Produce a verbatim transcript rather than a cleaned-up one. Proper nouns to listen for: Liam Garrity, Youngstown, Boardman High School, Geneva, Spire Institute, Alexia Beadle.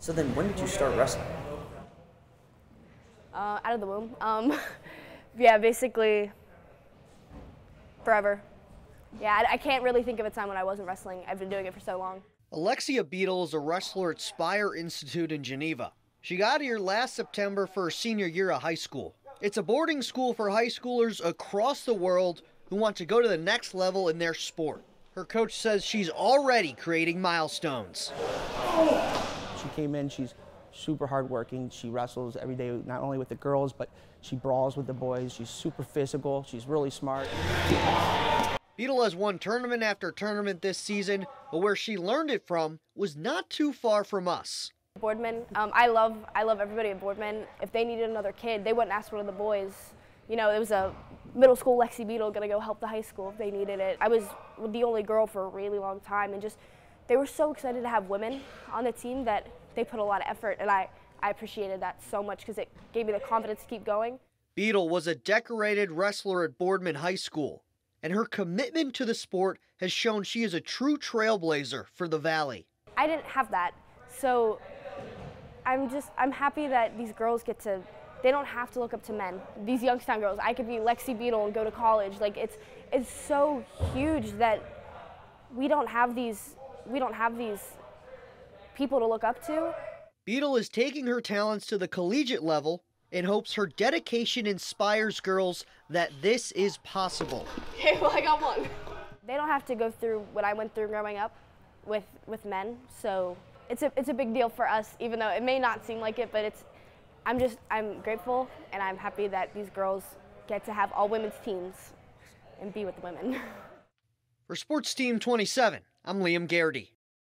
So then when did you start wrestling? Uh, out of the womb. Um, yeah, basically forever. Yeah, I, I can't really think of a time when I wasn't wrestling. I've been doing it for so long. Alexia Beadle is a wrestler at Spire Institute in Geneva. She got here last September for her senior year of high school. It's a boarding school for high schoolers across the world who want to go to the next level in their sport. Her coach says she's already creating milestones. She came in, she's super hardworking. She wrestles every day, not only with the girls, but she brawls with the boys. She's super physical, she's really smart. Beadle has won tournament after tournament this season, but where she learned it from was not too far from us. Boardman, um, I love, I love everybody at Boardman. If they needed another kid, they wouldn't ask one of the boys. You know, it was a middle school Lexi Beadle gonna go help the high school if they needed it. I was the only girl for a really long time, and just they were so excited to have women on the team that they put a lot of effort, and I, I appreciated that so much because it gave me the confidence to keep going. Beadle was a decorated wrestler at Boardman High School, and her commitment to the sport has shown she is a true trailblazer for the Valley. I didn't have that, so I'm just, I'm happy that these girls get to, they don't have to look up to men. These Youngstown girls, I could be Lexi Beadle and go to college. Like, it's, it's so huge that we don't have these, we don't have these people to look up to. Beadle is taking her talents to the collegiate level and hopes her dedication inspires girls that this is possible. Okay, well, I got one. They don't have to go through what I went through growing up with, with men, so it's a, it's a big deal for us, even though it may not seem like it, but it's, I'm just, I'm grateful, and I'm happy that these girls get to have all women's teams and be with the women. For Sports Team twenty-seven, I'm Liam Garrity.